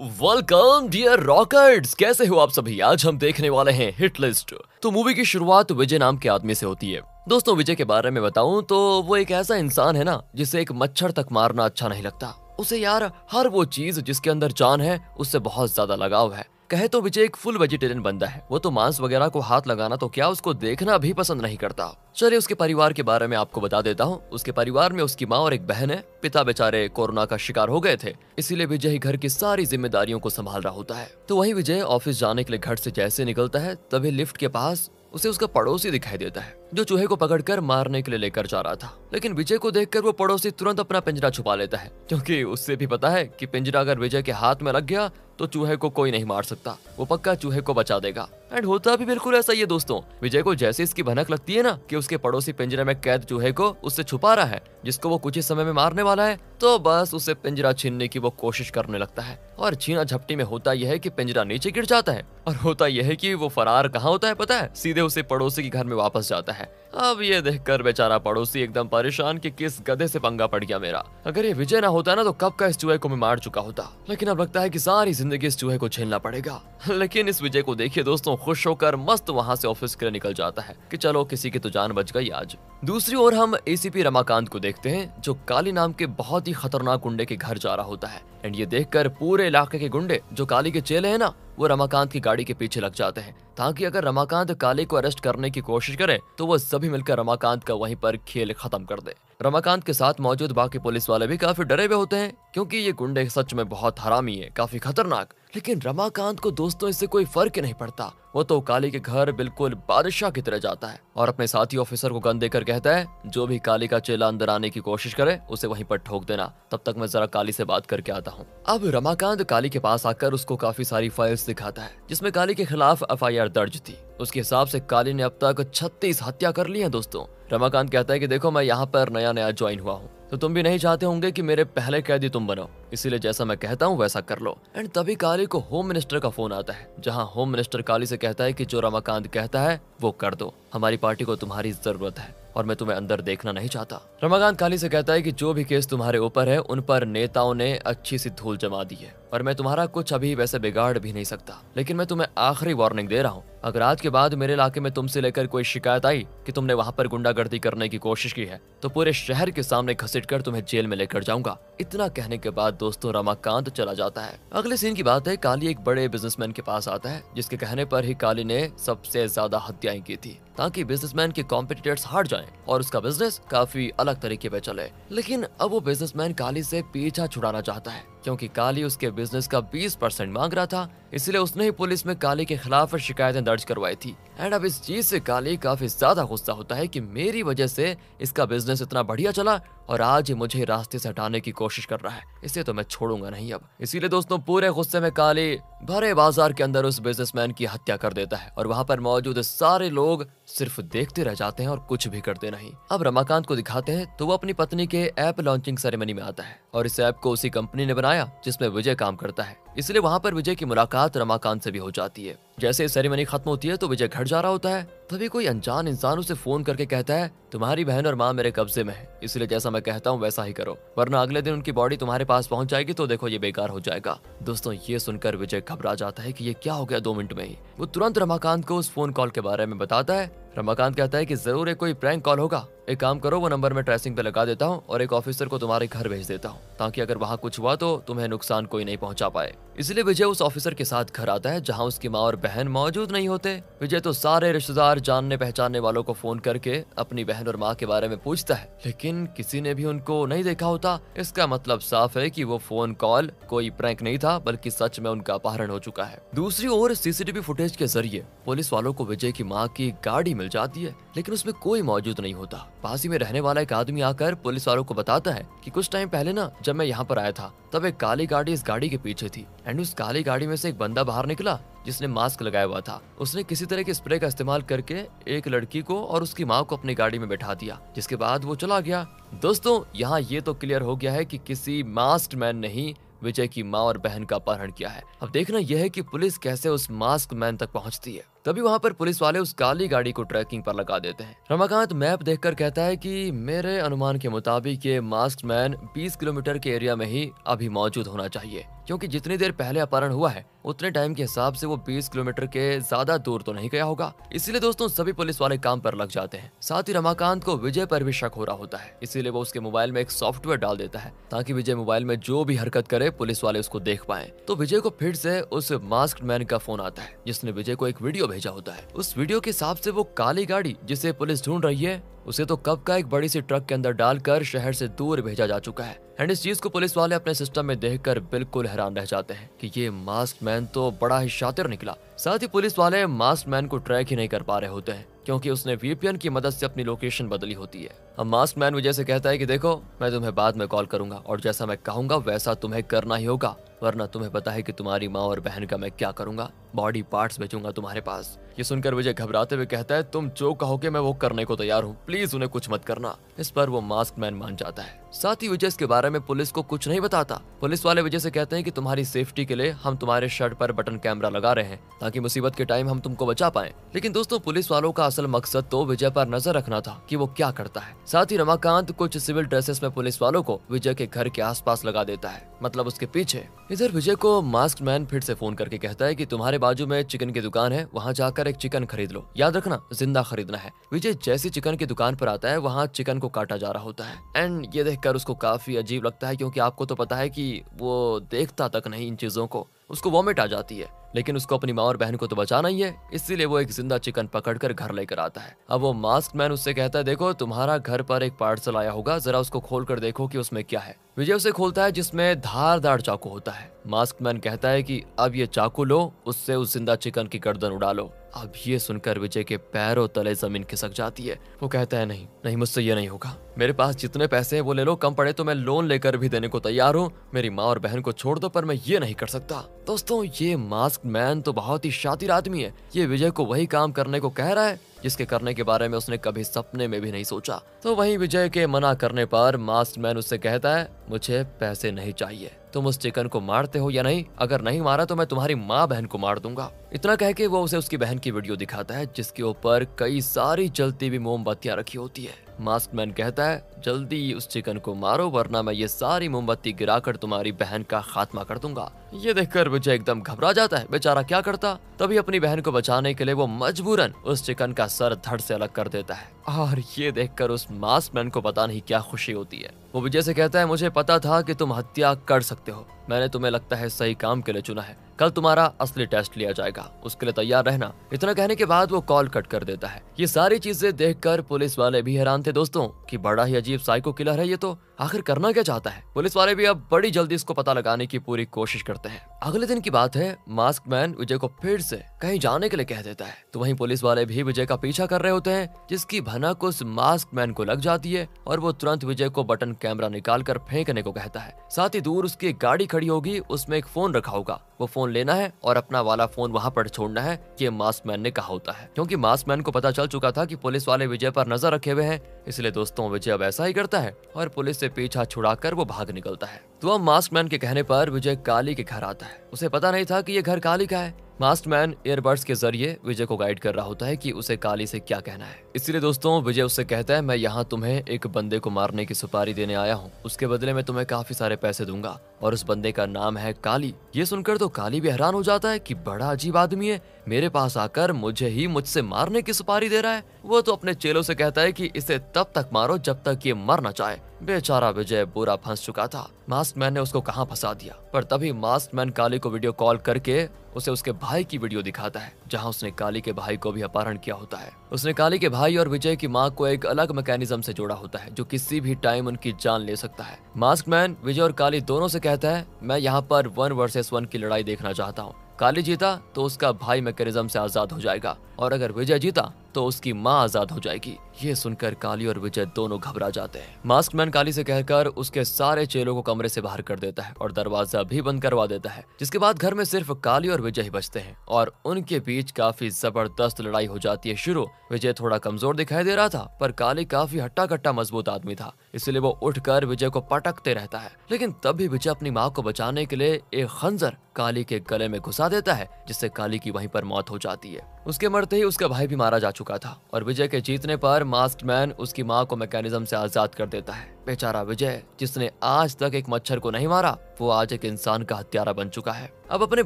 Welcome dear rockers, कैसे हो आप सभी। आज हम देखने वाले हैं हिट लिस्ट। तो मूवी की शुरुआत विजय नाम के आदमी से होती है। दोस्तों, विजय के बारे में बताऊं तो वो एक ऐसा इंसान है ना जिसे एक मच्छर तक मारना अच्छा नहीं लगता। उसे यार हर वो चीज जिसके अंदर जान है उससे बहुत ज्यादा लगाव है। कहे तो विजय एक फुल वेजिटेरियन बंदा है। वो तो मांस वगैरह को हाथ लगाना तो क्या, उसको देखना भी पसंद नहीं करता। चलिए उसके परिवार के बारे में आपको बता देता हूँ। उसके परिवार में उसकी माँ और एक बहन है। पिता बेचारे कोरोना का शिकार हो गए थे, इसीलिए विजय ही घर की सारी जिम्मेदारियों को संभाल रहा होता है। तो वहीं विजय ऑफिस जाने के लिए घर से जैसे निकलता है तभी लिफ्ट के पास उसे उसका पड़ोसी दिखाई देता है जो चूहे को पकड़कर मारने के लिए लेकर जा रहा था। लेकिन विजय को देखकर वो पड़ोसी तुरंत अपना पिंजरा छुपा लेता है, क्योंकि उससे भी पता है कि पिंजरा अगर विजय के हाथ में लग गया तो चूहे को कोई नहीं मार सकता, वो पक्का चूहे को बचा देगा। एंड होता भी बिल्कुल ऐसा ही है दोस्तों। विजय को जैसे इसकी भनक लगती है ना कि उसके पड़ोसी पिंजरे में कैद चूहे को उससे छुपा रहा है जिसको वो कुछ ही समय में मारने वाला है, तो बस उससे पिंजरा छीनने की वो कोशिश करने लगता है। और छीना झपटी में होता यह है कि पिंजरा नीचे गिर जाता है। और होता यह है कि वो फरार कहाँ होता है पता है, सीधे उसे पड़ोसी के घर में वापस जाता है। अब ये देखकर बेचारा पड़ोसी एकदम परेशान कि किस गधे से पंगा पड़ गया मेरा। अगर ये विजय ना होता ना तो कब का इस चूहे को मैं मार चुका होता। लेकिन अब लगता है कि सारी जिंदगी इस चूहे को झेलना पड़ेगा। लेकिन इस विजय को देखिए दोस्तों, खुश होकर मस्त वहाँ से ऑफिस के लिए निकल जाता है कि चलो किसी की तो जान बच गई आज। दूसरी ओर हम ACP रमाकांत को देखते हैं जो काली नाम के बहुत ही खतरनाक गुंडे के घर जा रहा होता है। एंड ये देखकर पूरे इलाके के गुंडे जो काली के चेले हैं ना वो रमाकांत की गाड़ी के पीछे लग जाते हैं, ताकि अगर रमाकांत काली को अरेस्ट करने की कोशिश करे तो वो सभी मिलकर रमाकांत का वहीं पर खेल खत्म कर दे। रमाकांत के साथ मौजूद बाकी पुलिस वाले भी काफी डरे हुए होते हैं क्योंकि ये गुंडे सच में बहुत हरामी है, काफी खतरनाक। लेकिन रमाकांत को दोस्तों इससे कोई फर्क नहीं पड़ता। वो तो काली के घर बिल्कुल बादशाह की तरह जाता है और अपने साथी ऑफिसर को गन देकर कहता है जो भी काली का चेला अंदर आने की कोशिश करे उसे वहीं पर ठोक देना, तब तक मैं जरा काली से बात करके आता हूँ। अब रमाकांत काली के पास आकर उसको काफी सारी फाइल्स दिखाता है जिसमें काली के खिलाफ FIR दर्ज थी। उसके हिसाब से काली ने अब तक 36 हत्या कर ली है दोस्तों। रमाकांत कहता है कि देखो मैं यहाँ पर नया ज्वाइन हुआ हूँ, तो तुम भी नहीं चाहते होंगे कि मेरे पहले कैदी तुम बनो, इसीलिए जैसा मैं कहता हूँ वैसा कर लो। एंड तभी काली को होम मिनिस्टर का फोन आता है, जहाँ होम मिनिस्टर काली से कहता है कि जो रमाकांत कहता है वो कर दो, हमारी पार्टी को तुम्हारी जरूरत है और मैं तुम्हें अंदर देखना नहीं चाहता। रमाकांत काली से कहता है कि जो भी केस तुम्हारे ऊपर है उन पर नेताओं ने अच्छी सी धूल जमा दी है और मैं तुम्हारा कुछ अभी वैसे बिगाड़ भी नहीं सकता, लेकिन मैं तुम्हें आखिरी वार्निंग दे रहा हूँ, अगर आज के बाद मेरे इलाके में तुमसे लेकर कोई शिकायत आई कि तुमने वहाँ पर गुंडागर्दी करने की कोशिश की है तो पूरे शहर के सामने घसीटकर तुम्हें जेल में लेकर जाऊंगा। इतना कहने के बाद दोस्तों रमाकांत चला जाता है। अगले सीन की बात है, काली एक बड़े बिजनेसमैन के पास आता है जिसके कहने पर ही काली ने सबसे ज्यादा हत्याएं की थी ताकि बिजनेसमैन के कॉम्पिटिटर्स हार जाएं और उसका बिजनेस काफी अलग तरीके पे चले। लेकिन अब वो बिजनेसमैन काली से पीछा छुड़ाना चाहता है क्योंकि काली उसके बिजनेस का 20% मांग रहा था, इसलिए उसने ही पुलिस में काली के खिलाफ शिकायतें दर्ज करवाई थी। एंड अब इस चीज से काली काफी ज्यादा गुस्सा होता है कि मेरी वजह से इसका बिजनेस इतना बढ़िया चला और आज मुझे रास्ते से हटाने की कोशिश कर रहा है, इसे तो मैं छोड़ूंगा नहीं अब। इसीलिए दोस्तों पूरे गुस्से में काली भरे बाजार के अंदर उस बिजनेसमैन की हत्या कर देता है और वहाँ पर मौजूद सारे लोग सिर्फ देखते रह जाते हैं और कुछ भी करते नहीं। अब रमाकांत को दिखाते हैं तो वो अपनी पत्नी के ऐप लॉन्चिंग सेरेमनी में आता है और इस ऐप को उसी कंपनी ने बनाया जिसमें विजय काम करता है, इसलिए वहाँ पर विजय की मुलाकात रमाकांत से भी हो जाती है। जैसे सेरेमनी खत्म होती है तो विजय घर जा रहा होता है, तभी कोई अनजान इंसान उसे फोन करके कहता है तुम्हारी बहन और माँ मेरे कब्जे में है, इसलिए जैसा मैं कहता हूँ वैसा ही करो वरना अगले दिन उनकी बॉडी तुम्हारे पास पहुँच जाएगी तो देखो ये बेकार हो जाएगा। दोस्तों ये सुनकर विजय घबरा जाता है कि ये क्या हो गया 2 मिनट में ही। वो तुरंत रमाकांत को उस फोन कॉल के बारे में बताता है। रमाकांत कहता है कि जरूर कोई प्रैंक कॉल होगा, एक काम करो वो नंबर में ट्रेसिंग पे लगा देता हूँ और एक ऑफिसर को तुम्हारे घर भेज देता हूँ ताकि अगर वहाँ कुछ हुआ तो तुम्हें नुकसान कोई नहीं पहुँचा पाए। इसलिए विजय उस ऑफिसर के साथ घर आता है जहाँ उसकी माँ और बहन मौजूद नहीं होते। विजय तो सारे रिश्तेदार जानने पहचानने वालों को फोन करके अपनी बहन और माँ के बारे में पूछता है, लेकिन किसी ने भी उनको नहीं देखा होता। इसका मतलब साफ है कि वो फोन कॉल कोई प्रैंक नहीं था बल्कि सच में उनका अपहरण हो चुका है। दूसरी ओर CCTV फुटेज के जरिए पुलिस वालों को विजय की माँ की गाड़ी मिल जाती है लेकिन उसमें कोई मौजूद नहीं होता। पास ही में रहने वाला एक आदमी आकर पुलिस वालों को बताता है कि कुछ टाइम पहले ना जब मैं यहाँ पर आया था तब एक काली गाड़ी इस गाड़ी के पीछे थी एंड उस काली गाड़ी में से एक बंदा बाहर निकला जिसने मास्क लगाया हुआ था। उसने किसी तरह के स्प्रे का इस्तेमाल करके एक लड़की को और उसकी माँ को अपनी गाड़ी में बैठा दिया, जिसके बाद वो चला गया। दोस्तों यहाँ ये तो क्लियर हो गया है कि किसी मास्क मैन ने ही विजय की माँ और बहन का अपहरण किया है। अब देखना यह है कि पुलिस कैसे उस मास्क मैन तक पहुँचती है। तभी वहाँ पर पुलिस वाले उस काली गाड़ी को ट्रैकिंग पर लगा देते हैं। रमाकांत मैप देखकर कहता है कि मेरे अनुमान के मुताबिक ये मास्क मैन 20 किलोमीटर के एरिया में ही अभी मौजूद होना चाहिए। क्योंकि जितनी देर पहले अपहरण हुआ है उतने टाइम के हिसाब से वो 20 किलोमीटर के ज्यादा दूर तो नहीं गया होगा। इसलिए दोस्तों सभी पुलिस वाले काम पर लग जाते हैं। साथ ही रमाकांत को विजय पर भी शक हो रहा होता है, इसीलिए वो उसके मोबाइल में एक सॉफ्टवेयर डाल देता है ताकि विजय मोबाइल में जो भी हरकत करे पुलिस वाले उसको देख पाए। तो विजय को फिर से उस मास्क मैन का फोन आता है जिसने विजय को एक वीडियो भेजा होता है। उस वीडियो के हिसाब से वो काली गाड़ी जिसे पुलिस ढूंढ रही है उसे तो कब का एक बड़ी सी ट्रक के अंदर डालकर शहर से दूर भेजा जा चुका है। एंड इस चीज को पुलिस वाले अपने सिस्टम में देखकर बिल्कुल हैरान रह जाते हैं कि ये मास्क मैन तो बड़ा ही शातिर निकला। साथ ही पुलिस वाले मास्क मैन को ट्रैक ही नहीं कर पा रहे होते हैं क्योंकि उसने वीपीएन की मदद से अपनी लोकेशन बदली होती है। अब मास्क मैन विजय से कहता है कि देखो मैं तुम्हें बाद में कॉल करूंगा और जैसा मैं कहूंगा वैसा तुम्हें करना ही होगा, वरना तुम्हें पता है कि तुम्हारी माँ और बहन का मैं क्या करूंगा, बॉडी पार्ट्स भेजूंगा तुम्हारे पास। ये सुनकर विजय घबराते हुए कहता है तुम जो कहोगे मैं वो करने को तैयार हूँ, प्लीज उन्हें कुछ मत करना। इस पर वो मास्क मैन मान जाता है। साथ ही विजय इसके बारे में पुलिस को कुछ नहीं बताता। पुलिस वाले विजय से कहते हैं कि तुम्हारी सेफ्टी के लिए हम तुम्हारे शर्ट पर बटन कैमरा लगा रहे हैं ताकि मुसीबत के टाइम हम तुमको बचा पाए। लेकिन दोस्तों पुलिस वालों का असल मकसद तो विजय पर नजर रखना था कि वो क्या करता है। साथ ही रमाकांत कुछ सिविल ड्रेसेस में पुलिस वालों को विजय के घर के आसपास लगा देता है, मतलब उसके पीछे। इधर विजय को मास्क मैन फिर से फोन करके कहता है कि तुम्हारे बाजू में चिकन की दुकान है, वहाँ जाकर एक चिकन खरीद लो, याद रखना जिंदा खरीदना है। विजय जैसी चिकन की दुकान पर आता है वहाँ चिकन को काटा जा रहा होता है। एंड ये देखकर उसको काफी अजीब लगता है क्योंकि आपको तो पता है कि वो देखता तक नहीं इन चीजों को, उसको वॉमिट आ जाती है। लेकिन उसको अपनी माँ और बहन को तो बचाना ही है, इसीलिए वो एक जिंदा चिकन पकड़कर घर लेकर आता है। अब वो मास्क मैन उससे कहता है देखो तुम्हारा घर पर एक पार्सल आया होगा, जरा उसको खोलकर देखो कि उसमें क्या है। विजय उसे खोलता है जिसमें धारदार चाकू होता है। मास्क मैन कहता है कि अब ये चाकू लो, उससे उस जिंदा चिकन की गर्दन उड़ा लो। अब ये सुनकर विजय के पैरों तले जमीन खिसक जाती है। वो कहता है नहीं नहीं मुझसे ये नहीं होगा, मेरे पास जितने पैसे हैं वो ले लो, कम पड़े तो मैं लोन लेकर भी देने को तैयार हूँ, मेरी माँ और बहन को छोड़ दो पर मैं ये नहीं कर सकता। दोस्तों ये मास्क मैन तो बहुत ही शातिर आदमी है। ये विजय को वही काम करने को कह रहा है जिसके करने के बारे में उसने कभी सपने में भी नहीं सोचा। तो वहीं विजय के मना करने पर मास्क मैन उससे कहता है मुझे पैसे नहीं चाहिए, तुम उस चिकन को मारते हो या नहीं, अगर नहीं मारा तो मैं तुम्हारी माँ बहन को मार दूंगा। इतना कह के वो उसे उसकी बहन की वीडियो दिखाता है जिसके ऊपर कई सारी जलती हुई मोमबत्तियां रखी होती है। मास्क मैन कहता है जल्दी उस चिकन को मारो वरना मैं ये सारी मोमबत्ती गिराकर तुम्हारी बहन का खात्मा कर दूंगा। ये देखकर विजय एकदम घबरा जाता है, बेचारा क्या करता। तभी अपनी बहन को बचाने के लिए वो मजबूरन उस चिकन का सर धड़ से अलग कर देता है और ये देखकर उस मास्क मैन को पता नहीं क्या खुशी होती है। वो विजय से कहता है मुझे पता था कि तुम हत्या कर सकते हो, मैंने तुम्हें लगता है सही काम के लिए चुना है, कल तुम्हारा असली टेस्ट लिया जाएगा, उसके लिए तैयार रहना। इतना कहने के बाद वो कॉल कट कर देता है। ये सारी चीजें देखकर पुलिस वाले भी हैरान थे दोस्तों कि बड़ा ही अजीब साइको किलर है ये, तो आखिर करना क्या चाहता है। पुलिस वाले भी अब बड़ी जल्दी इसको पता लगाने की पूरी कोशिश करते हैं। अगले दिन की बात है, मास्क मैन विजय को फिर से कहीं जाने के लिए कह देता है तो वहीं पुलिस वाले भी विजय का पीछा कर रहे होते हैं जिसकी भनक उस मास्क मैन को लग जाती है और वो तुरंत विजय को बटन कैमरा निकाल कर फेंकने को कहता है। साथ ही दूर उसकी गाड़ी खड़ी होगी, उसमें एक फोन रखा होगा, वो फोन लेना है और अपना वाला फोन वहाँ पर छोड़ना है, ये मास्क मैन ने कहा होता है। क्योंकि मास्क मैन को पता चल चुका था कि पुलिस वाले विजय पर नजर रखे हुए हैं, इसलिए दोस्तों विजय अब ऐसा ही करता है और पुलिस से पीछा छुड़ाकर वो भाग निकलता है। तो अब मास्क मैन के कहने पर विजय काली के घर आता है। उसे पता नहीं था कि ये घर काली का है। मास्क मैन ईयरबड्स के जरिए विजय को गाइड कर रहा होता है कि उसे काली से क्या कहना है। इसलिए दोस्तों विजय उससे कहता है मैं यहाँ तुम्हें एक बंदे को मारने की सुपारी देने आया हूँ, उसके बदले में तुम्हें काफी सारे पैसे दूंगा और उस बंदे का नाम है काली। ये सुनकर तो काली भी हैरान हो जाता है कि बड़ा अजीब आदमी है, मेरे पास आकर मुझे ही मुझसे मारने की सुपारी दे रहा है। वो तो अपने चेलों से कहता है कि इसे तब तक मारो जब तक ये मर न चाहे। बेचारा विजय बुरा फंस चुका था, मास्क मैन ने उसको कहाँ फंसा दिया। पर तभी मास्क मैन काली को वीडियो कॉल करके उसे उसके भाई की वीडियो दिखाता है जहाँ उसने काली के भाई को भी अपहरण किया होता है। उसने काली के भाई और विजय की माँ को एक अलग मैकेनिज्म से जोड़ा होता है जो किसी भी टाइम उनकी जान ले सकता है। मास्क मैन विजय और काली दोनों से कहता है मैं यहाँ पर 1 वर्सेस 1 की लड़ाई देखना चाहता हूँ। काली जीता तो उसका भाई मैकेनिज्म से आजाद हो जाएगा और अगर विजय जीता तो उसकी माँ आजाद हो जाएगी। ये सुनकर काली और विजय दोनों घबरा जाते हैं। मास्क मैन काली से कहकर उसके सारे चेलों को कमरे से बाहर कर देता है और दरवाजा भी बंद करवा देता है, जिसके बाद घर में सिर्फ काली और विजय ही बचते हैं और उनके बीच काफी जबरदस्त लड़ाई हो जाती है शुरू। विजय थोड़ा कमजोर दिखाई दे रहा था पर काली काफी हट्टा कट्टा मजबूत आदमी था, इसलिए वो उठकर विजय को पटकते रहता है। लेकिन तभी विजय अपनी माँ को बचाने के लिए एक खंजर काली के गले में घुसा देता है जिससे काली की वहीं पर मौत हो जाती है। उसके मरते ही उसका भाई भी मारा जा चुका था और विजय के जीतने पर मास्क मैन उसकी माँ को मैकेनिज्म से आजाद कर देता है। बेचारा विजय, जिसने आज तक एक मच्छर को नहीं मारा, वो आज एक इंसान का हत्यारा बन चुका है। अब अपने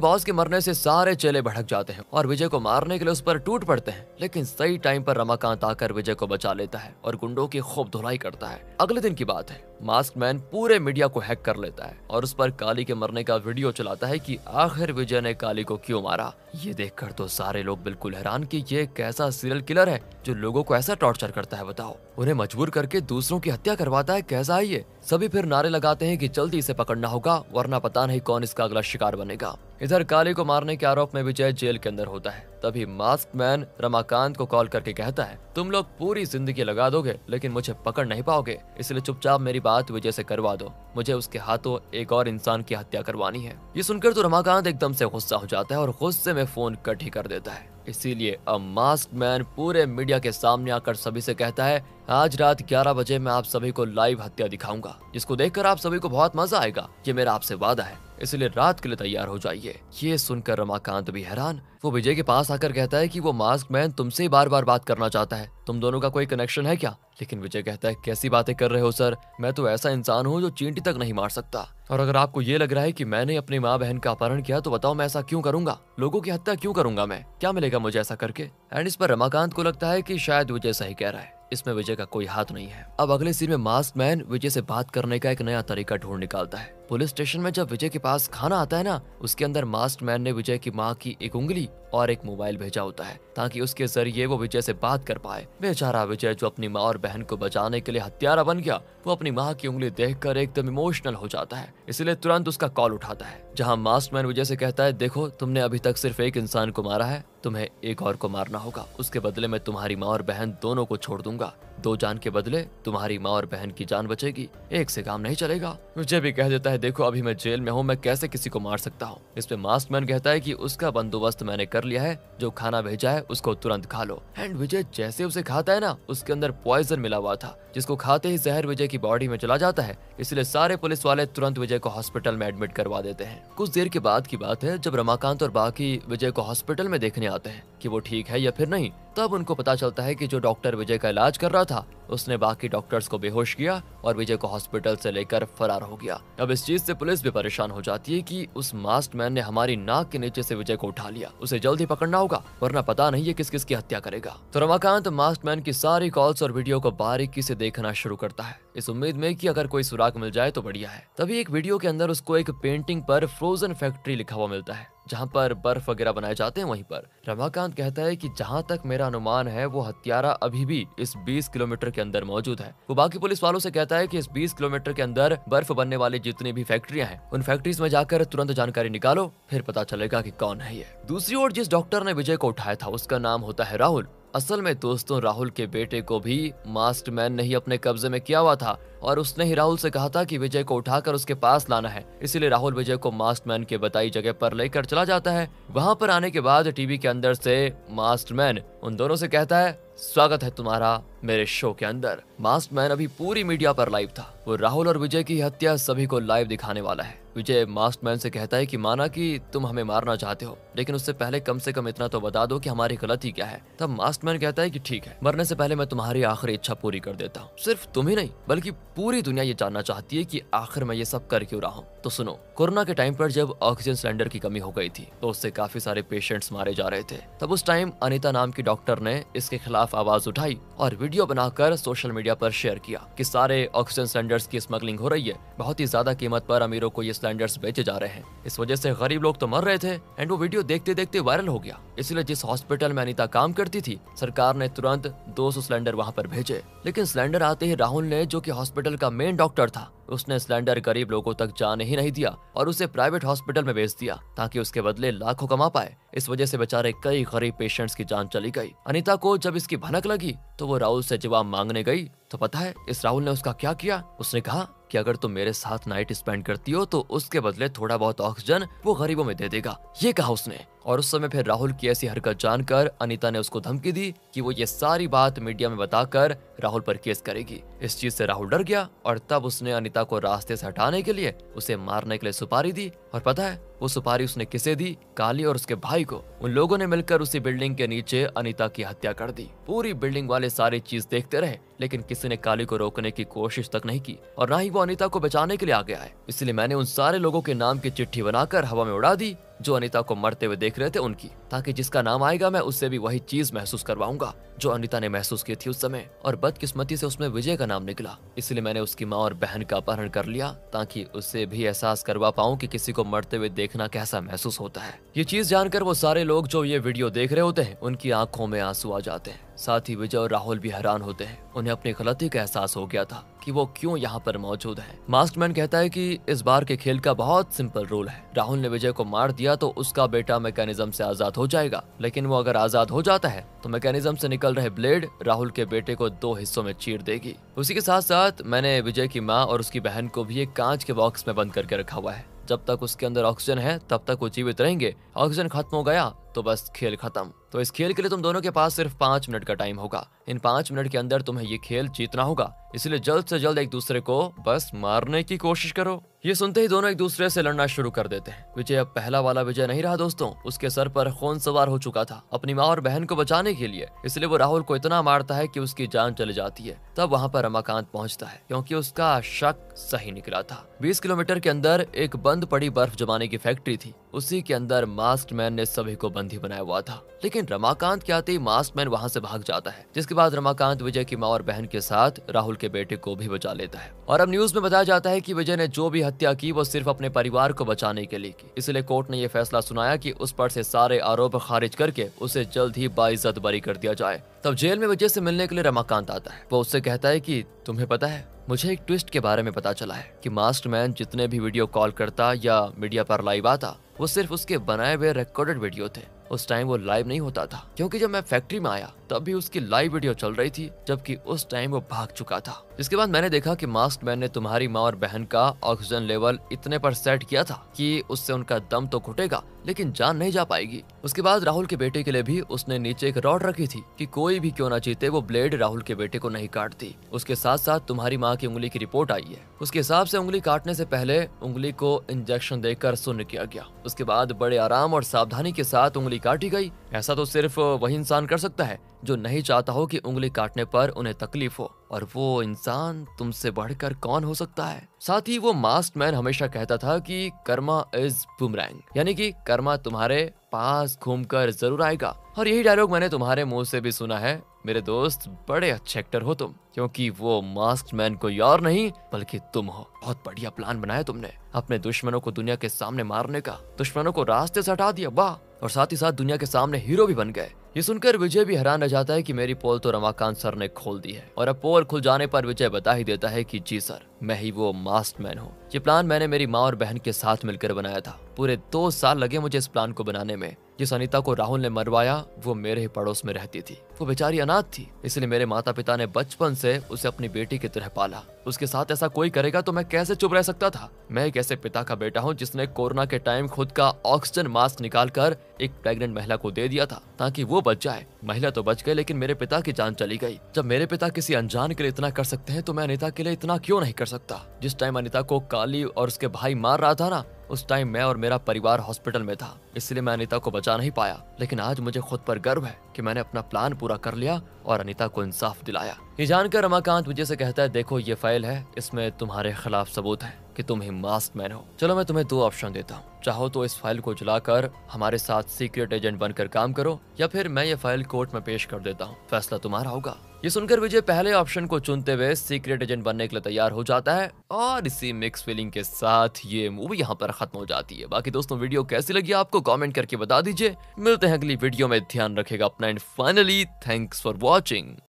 बॉस के मरने से सारे चेले भड़क जाते हैं और विजय को मारने के लिए उस पर टूट पड़ते हैं, लेकिन सही टाइम पर रमाकांत आकर विजय को बचा लेता है और गुंडों की खूब धुलाई करता है। अगले दिन की बात है, मास्क मैन पूरे मीडिया को हैक कर लेता है और उस पर काली के मरने का वीडियो चलाता है कि आखिर विजय ने काली को क्यों मारा। ये देखकर तो सारे लोग बिल्कुल हैरान कि ये कैसा सीरियल किलर है जो लोगों को ऐसा टॉर्चर करता है, बताओ, उन्हें मजबूर करके दूसरों की हत्या करवाता है, कैसा है ये। सभी फिर नारे लगाते हैं कि जल्दी इसे पकड़ना होगा वरना पता नहीं कौन इसका अगला शिकार बनेगा। इधर काली को मारने के आरोप में विजय जेल के अंदर होता है। तभी मास्क मैन रमाकांत को कॉल करके कहता है, तुम लोग पूरी जिंदगी लगा दोगे लेकिन मुझे पकड़ नहीं पाओगे, इसलिए चुपचाप मेरी बात विजय से करवा दो, मुझे उसके हाथों एक और इंसान की हत्या करवानी है। ये सुनकर तो रमाकांत एकदम से गुस्सा हो जाता है और गुस्से में फोन कट ही कर देता है। इसीलिए अब मास्क मैन पूरे मीडिया के सामने आकर सभी से कहता है, आज रात 11 बजे मैं आप सभी को लाइव हत्या दिखाऊंगा, जिसको देखकर आप सभी को बहुत मजा आएगा, ये मेरा आपसे वादा है, इसलिए रात के लिए तैयार हो जाइए। ये सुनकर रमाकांत भी हैरान, वो विजय के पास आकर कहता है कि वो मास्क मैन तुमसे बार बार बात करना चाहता है, तुम दोनों का कोई कनेक्शन है क्या। लेकिन विजय कहता है, कैसी बातें कर रहे हो सर, मैं तो ऐसा इंसान हूँ जो चींटी तक नहीं मार सकता, और अगर आपको ये लग रहा है कि मैंने अपनी माँ बहन का अपहरण किया तो बताओ मैं ऐसा क्यों करूंगा, लोगों की हत्या क्यों करूंगा, मैं क्या मिलेगा मुझे ऐसा करके। एंड इस पर रमाकांत को लगता है कि शायद विजय सही कह रहा है, इसमें विजय का कोई हाथ नहीं है। अब अगले सीन में मास्क मैन विजय से बात करने का एक नया तरीका ढूंढ निकालता है। पुलिस स्टेशन में जब विजय के पास खाना आता है ना, उसके अंदर मास्क मैन ने विजय की माँ की एक उंगली और एक मोबाइल भेजा होता है ताकि उसके जरिए वो विजय से बात कर पाए। बेचारा विजय जो अपनी माँ और बहन को बचाने के लिए हत्यारा बन गया, वो अपनी माँ की उंगली देखकर एकदम इमोशनल हो जाता है, इसलिए तुरंत उसका कॉल उठाता है, जहाँ मास्क मैन विजय से कहता है, देखो तुमने अभी तक सिर्फ एक इंसान को मारा है, तुम्हें एक और को मारना होगा, उसके बदले में तुम्हारी माँ और बहन दोनों को छोड़ दूंगा, दो जान के बदले तुम्हारी माँ और बहन की जान बचेगी, एक से काम नहीं चलेगा। विजय भी कह देता है, देखो अभी मैं जेल में हूँ, मैं कैसे किसी को मार सकता हूँ। इसमें मास्क मैन कहता है कि उसका बंदोबस्त मैंने कर लिया है, जो खाना भेजा है उसको तुरंत खा लो। एंड विजय जैसे उसे खाता है ना, उसके अंदर पॉइजन मिला हुआ था, जिसको खाते ही जहर विजय की बॉडी में चला जाता है, इसलिए सारे पुलिस वाले तुरंत विजय को हॉस्पिटल में एडमिट करवा देते हैं। कुछ देर के बाद की बात है, जब रमाकांत और बाकी विजय को हॉस्पिटल में देखने आते हैं कि वो ठीक है या फिर नहीं, तब उनको पता चलता है कि जो डॉक्टर विजय का इलाज कर रहा था उसने बाकी डॉक्टर्स को बेहोश किया और विजय को हॉस्पिटल से लेकर फरार हो गया। अब इस चीज से पुलिस भी परेशान हो जाती है कि उस मास्क मैन ने हमारी नाक के नीचे से विजय को उठा लिया, उसे जल्दी पकड़ना होगा वरना पता नहीं ये किस किस की हत्या करेगा। तो रमाकांत मास्क मैन की सारी कॉल्स और वीडियो को बारीकी से देखना शुरू करता है, इस उम्मीद में कि अगर कोई सुराग मिल जाए तो बढ़िया है। तभी एक वीडियो के अंदर उसको एक पेंटिंग पर फ्रोजन फैक्ट्री लिखा हुआ मिलता है, जहाँ पर बर्फ वगैरह बनाए जाते हैं। वहीं पर रमाकांत कहता है कि जहाँ तक मेरा अनुमान है वो हत्यारा अभी भी इस 20 किलोमीटर के अंदर मौजूद है। वो बाकी पुलिस वालों से कहता है कि इस 20 किलोमीटर के अंदर बर्फ बनने वाली जितनी भी फैक्ट्रियां हैं, उन फैक्ट्रीज में जाकर तुरंत जानकारी निकालो, फिर पता चलेगा कि कौन है ये। दूसरी ओर जिस डॉक्टर ने विजय को उठाया था उसका नाम होता है राहुल। असल में दोस्तों, राहुल के बेटे को भी मास्क मैन ने ही अपने कब्जे में किया हुआ था और उसने ही राहुल से कहा था कि विजय को उठाकर उसके पास लाना है, इसलिए राहुल विजय को मास्क मैन के बताई जगह पर लेकर चला जाता है। वहां पर आने के बाद टीवी के अंदर से मास्क मैन उन दोनों से कहता है, स्वागत है तुम्हारा मेरे शो के अंदर। मास्क मैन अभी पूरी मीडिया पर लाइव था, वो राहुल और विजय की हत्या सभी को लाइव दिखाने वाला है। विजय मास्क मैन से कहता है कि माना कि तुम हमें मारना चाहते हो, लेकिन उससे पहले कम से कम इतना तो बता दो कि हमारी गलती क्या है। तब मास्क मैन कहता है कि ठीक है, मरने से पहले मैं तुम्हारी आखिरी इच्छा पूरी कर देता हूँ, सिर्फ तुम ही नहीं बल्कि पूरी दुनिया ये जानना चाहती है कि आखिर मैं ये सब कर क्यों रहा हूँ। तो सुनो, कोरोना के टाइम पर जब ऑक्सीजन सिलेंडर की कमी हो गई थी तो उससे काफी सारे पेशेंट्स मारे जा रहे थे, तब उस टाइम अनिता नाम की डॉक्टर ने इसके खिलाफ आवाज उठाई और वीडियो बनाकर सोशल मीडिया पर शेयर किया कि सारे ऑक्सीजन सिलेंडर्स की स्मगलिंग हो रही है, बहुत ही ज्यादा कीमत पर अमीरों को ये सिलेंडर्स बेचे जा रहे हैं, इस वजह से गरीब लोग तो मर रहे थे। एंड वो वीडियो देखते देखते वायरल हो गया, इसलिए जिस हॉस्पिटल में अनिता काम करती थी सरकार ने तुरंत 200 सिलेंडर वहाँ पर भेजे। लेकिन सिलेंडर आते ही राहुल ने, जो कि हॉस्पिटल का मेन डॉक्टर था, उसने सिलेंडर गरीब लोगों तक जाने ही नहीं दिया और उसे प्राइवेट हॉस्पिटल में भेज दिया ताकि उसके बदले लाखों कमा पाए। इस वजह से बेचारे कई गरीब पेशेंट्स की जान चली गई। अनिता को जब इसकी भनक लगी तो वो राहुल से जवाब मांगने गई, तो पता है इस राहुल ने उसका क्या किया। उसने कहा कि अगर तुम मेरे साथ नाइट स्पेंड करती हो तो उसके बदले थोड़ा बहुत ऑक्सीजन वो गरीबों में दे देगा, ये कहा उसने। और उस समय फिर राहुल की ऐसी हरकत जानकर अनिता ने उसको धमकी दी कि वो ये सारी बात मीडिया में बताकर राहुल पर केस करेगी। इस चीज से राहुल डर गया और तब उसने अनिता को रास्ते से हटाने के लिए उसे मारने के लिए सुपारी दी और पता है वो सुपारी उसने किसे दी? काली और उसके भाई को। उन लोगों ने मिलकर उसी बिल्डिंग के नीचे अनिता की हत्या कर दी। पूरी बिल्डिंग वाले सारी चीज देखते रहे, लेकिन किसी ने काली को रोकने की कोशिश तक नहीं की और ना ही वो अनिता को बचाने के लिए आ गया है। इसलिए मैंने उन सारे लोगों के नाम की चिट्ठी बनाकर हवा में उड़ा दी जो अनिता को मरते हुए देख रहे थे उनकी, ताकि जिसका नाम आएगा मैं उससे भी वही चीज महसूस करवाऊंगा जो अनिता ने महसूस की थी उस समय। और बदकिस्मती से उसमें विजय का नाम निकला, इसलिए मैंने उसकी माँ और बहन का अपहरण कर लिया ताकि उससे भी एहसास करवा पाऊँ कि किसी को मरते हुए देखना कैसा महसूस होता है। ये चीज जानकर वो सारे लोग जो ये वीडियो देख रहे होते हैं उनकी आंखों में आंसू आ जाते हैं। साथ ही विजय और राहुल भी हैरान होते हैं, उन्हें अपनी गलती का एहसास हो गया था कि वो क्यों यहाँ पर मौजूद है। मास्टरमैन कहता है कि इस बार के खेल का बहुत सिंपल रूल है, राहुल ने विजय को मार दिया तो उसका बेटा मैकेनिज्म से आजाद हो जाएगा, लेकिन वो अगर आजाद हो जाता है तो मैकेनिज्म से निकल रहे ब्लेड राहुल के बेटे को 2 हिस्सों में चीर देगी। उसी के साथ साथ मैंने विजय की माँ और उसकी बहन को भी एक कांच के बॉक्स में बंद करके रखा हुआ है। जब तक उसके अंदर ऑक्सीजन है तब तक वो जीवित रहेंगे, ऑक्सीजन खत्म हो गया तो बस खेल खत्म। तो इस खेल के लिए तुम दोनों के पास सिर्फ 5 मिनट का टाइम होगा। इन 5 मिनट के अंदर तुम्हें ये खेल जीतना होगा, इसलिए जल्द से जल्द एक दूसरे को बस मारने की कोशिश करो। ये सुनते ही दोनों एक दूसरे से लड़ना शुरू कर देते हैं। विजय अब पहला वाला विजय नहीं रहा दोस्तों, उसके सर पर खून सवार हो चुका था अपनी माँ और बहन को बचाने के लिए, इसलिए वो राहुल को इतना मारता है कि उसकी जान चली जाती है। तब वहाँ पर रमाकांत पहुँचता है क्योंकि उसका शक सही निकला था। 20 किलोमीटर के अंदर एक बंद पड़ी बर्फ जमाने की फैक्ट्री थी, उसी के अंदर मास्कमैन ने सभी को बंदी बनाया हुआ था। लेकिन रमाकांत के आते ही मास्कमैन वहाँ से भाग जाता है, जिसके बाद रमाकांत विजय की माँ और बहन के साथ राहुल के बेटे को भी बचा लेता है। और अब न्यूज में बताया जाता है कि विजय ने जो भी हत्या की वो सिर्फ अपने परिवार को बचाने के लिए की, इसलिए कोर्ट ने ये फैसला सुनाया कि उस पर से सारे आरोप खारिज करके उसे जल्द ही बाइज्जत बरी कर दिया जाए। तब जेल में विजय से मिलने के लिए रमाकांत आता है। वो उससे कहता है कि तुम्हें पता है, मुझे एक ट्विस्ट के बारे में पता चला है कि मास्टरमैन जितने भी वीडियो कॉल करता या मीडिया पर लाइव आता वो सिर्फ उसके बनाए हुए रिकॉर्डेड वीडियो थे। उस टाइम वो लाइव नहीं होता था, क्योंकि जब मैं फैक्ट्री में आया तब भी उसकी लाइव वीडियो चल रही थी, जबकि उस टाइम वो भाग चुका था। इसके बाद मैंने देखा कि मास्कमैन ने तुम्हारी माँ और बहन का ऑक्सीजन लेवल इतने पर सेट किया था कि उससे उनका दम तो घुटेगा लेकिन जान नहीं जा पाएगी। उसके बाद राहुल के बेटे के लिए भी उसने नीचे एक रॉड रखी थी कि कोई भी क्यों ना जीते वो ब्लेड राहुल के बेटे को नहीं काटती। उसके साथ साथ तुम्हारी माँ की उंगली की रिपोर्ट आई है, उसके हिसाब से उंगली काटने से पहले उंगली को इंजेक्शन देकर शून्य किया गया। उसके बाद बड़े आराम और सावधानी के साथ उंगली काटी गई। ऐसा तो सिर्फ वही इंसान कर सकता है जो नहीं चाहता हो कि उंगली काटने पर उन्हें तकलीफ हो, और वो इंसान तुमसे बढ़कर कौन हो सकता है। साथ ही वो मास्कमैन हमेशा कहता था कि कर्मा इज बूमरैंग, यानी कि कर्मा तुम्हारे पास घूमकर जरूर आएगा। और यही डायलॉग मैंने तुम्हारे मुंह से भी सुना है मेरे दोस्त, बड़े अच्छे एक्टर हो तुम, क्योंकि वो मास्कमैन कोई और नहीं बल्कि तुम हो। बहुत बढ़िया प्लान बनाया तुमने अपने दुश्मनों को दुनिया के सामने मारने का, दुश्मनों को रास्ते से हटा दिया, वाह। और साथ ही साथ दुनिया के सामने हीरो भी बन गए। ये सुनकर विजय भी हैरान रह जाता है कि मेरी पोल तो रमाकांत सर ने खोल दी है। और अब पोल खुल जाने पर विजय बता ही देता है कि जी सर, मैं ही वो मास्टरमैन हूँ। ये प्लान मैंने मेरी माँ और बहन के साथ मिलकर बनाया था। पूरे 2 साल लगे मुझे इस प्लान को बनाने में। जिस अनिता को राहुल ने मरवाया वो मेरे ही पड़ोस में रहती थी, वो बेचारी अनाथ थी, इसलिए मेरे माता पिता ने बचपन से उसे अपनी बेटी की तरह पाला। उसके साथ ऐसा कोई करेगा तो मैं कैसे चुप रह सकता था। मैं एक ऐसे पिता का बेटा हूँ जिसने कोरोना के टाइम खुद का ऑक्सीजन मास्क निकालकर एक प्रेग्नेंट महिला को दे दिया था ताकि वो बच जाए। महिला तो बच गई लेकिन मेरे पिता की जान चली गई। जब मेरे पिता किसी अनजान के लिए इतना कर सकते हैं तो मैं अनिता के लिए इतना क्यों नहीं कर सकता। जिस टाइम अनिता को काली और उसके भाई मार रहा था ना, उस टाइम मैं और मेरा परिवार हॉस्पिटल में था, इसलिए मैं अनिता को बचा नहीं पाया। लेकिन आज मुझे खुद पर गर्व है कि मैंने अपना प्लान पूरा कर लिया और अनिता को इंसाफ दिलाया। ये जानकर रमाकांत विजय से कहता है, देखो ये फाइल है, इसमें तुम्हारे खिलाफ सबूत है कि तुम ही मास्कमैन हो। चलो मैं तुम्हें 2 ऑप्शन देता हूँ, चाहो तो इस फाइल को जलाकर हमारे साथ सीक्रेट एजेंट बनकर काम करो, या फिर मैं ये फाइल कोर्ट में पेश कर देता हूँ, फैसला तुम्हारा होगा। ये सुनकर विजय पहले ऑप्शन को चुनते हुए सीक्रेट एजेंट बनने के लिए तैयार हो जाता है। और इसी मिक्स फीलिंग के साथ ये मूवी यहाँ पर खत्म हो जाती है। बाकी दोस्तों वीडियो कैसी लगी आपको कमेंट करके बता दीजिए। मिलते हैं अगली वीडियो में, ध्यान रखेगा अपना and finally thanks for watching.